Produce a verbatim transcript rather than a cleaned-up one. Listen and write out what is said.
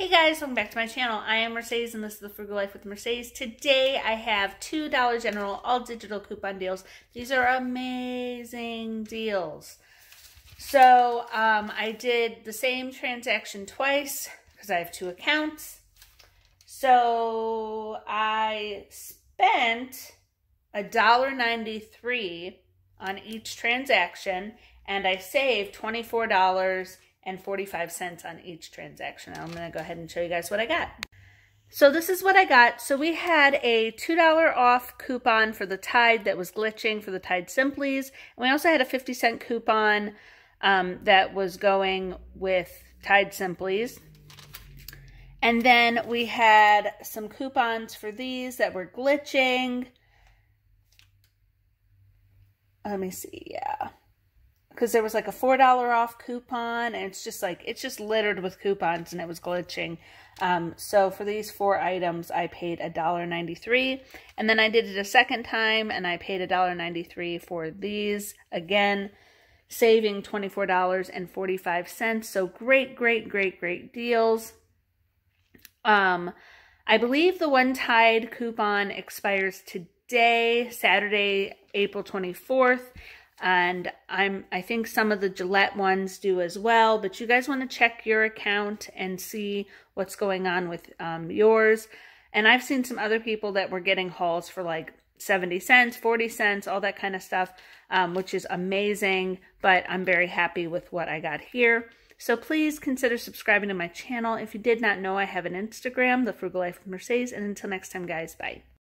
Hey guys, welcome back to my channel. I am Mercedes and this is The Frugal Life with Mercedes. Today I have two Dollar General all digital coupon deals. These are amazing deals. So um, I did the same transaction twice because I have two accounts. So I spent a dollar ninety-three on each transaction and I saved twenty-four dollars and forty-five cents on each transaction. I'm going to go ahead and show you guys what I got. So this is what I got. So we had a two dollar off coupon for the Tide that was glitching for the Tide Simplies. And we also had a fifty cent coupon um, that was going with Tide Simplies. And then we had some coupons for these that were glitching. Let me see, yeah. Because there was like a four dollar off coupon, and it's just like, it's just littered with coupons, and it was glitching. Um, so for these four items, I paid a dollar ninety-three. And then I did it a second time, and I paid a dollar ninety-three for these. Again, saving twenty-four dollars and forty-five cents. So great, great, great, great deals. Um, I believe the One Tide coupon expires today, Saturday, April twenty-fourth. And I'm, I think some of the Gillette ones do as well, but you guys want to check your account and see what's going on with um, yours. And I've seen some other people that were getting hauls for like seventy cents, forty cents, all that kind of stuff, um, which is amazing, but I'm very happy with what I got here. So please consider subscribing to my channel. If you did not know, I have an Instagram, The Frugal Life with Mercedes, and until next time, guys, bye.